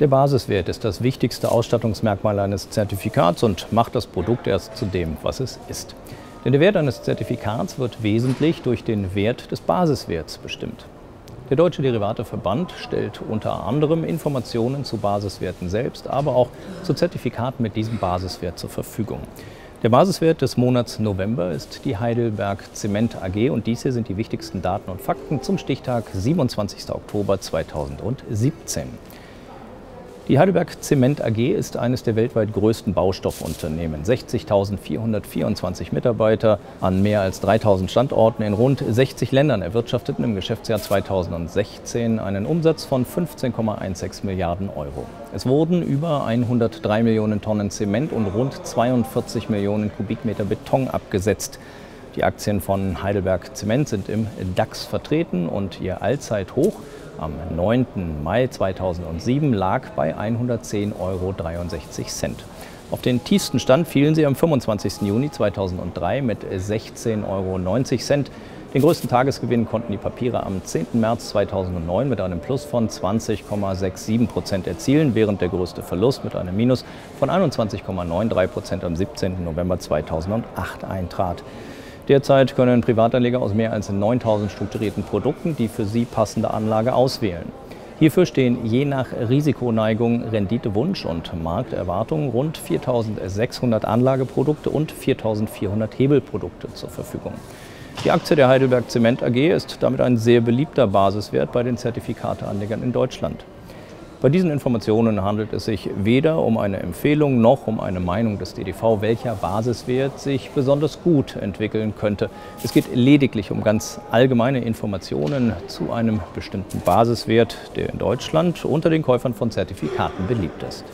Der Basiswert ist das wichtigste Ausstattungsmerkmal eines Zertifikats und macht das Produkt erst zu dem, was es ist. Denn der Wert eines Zertifikats wird wesentlich durch den Wert des Basiswerts bestimmt. Der Deutsche Derivateverband stellt unter anderem Informationen zu Basiswerten selbst, aber auch zu Zertifikaten mit diesem Basiswert zur Verfügung. Der Basiswert des Monats November ist die HeidelbergCement AG und dies hier sind die wichtigsten Daten und Fakten zum Stichtag 27. Oktober 2017. Die HeidelbergCement AG ist eines der weltweit größten Baustoffunternehmen. 60.424 Mitarbeiter an mehr als 3.000 Standorten in rund 60 Ländern erwirtschafteten im Geschäftsjahr 2016 einen Umsatz von 15,16 Milliarden Euro. Es wurden über 103 Millionen Tonnen Zement und rund 42 Millionen Kubikmeter Beton abgesetzt. Die Aktien von HeidelbergCement sind im DAX vertreten und ihr Allzeithoch am 9. Mai 2007 lag bei 110,63 Euro. Auf den tiefsten Stand fielen sie am 25. Juni 2003 mit 16,90 Euro. Den größten Tagesgewinn konnten die Papiere am 10. März 2009 mit einem Plus von 20,67% erzielen, während der größte Verlust mit einem Minus von 21,93% am 17. November 2008 eintrat. Derzeit können Privatanleger aus mehr als 9.000 strukturierten Produkten die für sie passende Anlage auswählen. Hierfür stehen je nach Risikoneigung, Renditewunsch und Markterwartung rund 4.600 Anlageprodukte und 4.400 Hebelprodukte zur Verfügung. Die Aktie der HeidelbergCement AG ist damit ein sehr beliebter Basiswert bei den Zertifikateanlegern in Deutschland. Bei diesen Informationen handelt es sich weder um eine Empfehlung noch um eine Meinung des DDV, welcher Basiswert sich besonders gut entwickeln könnte. Es geht lediglich um ganz allgemeine Informationen zu einem bestimmten Basiswert, der in Deutschland unter den Käufern von Zertifikaten beliebt ist.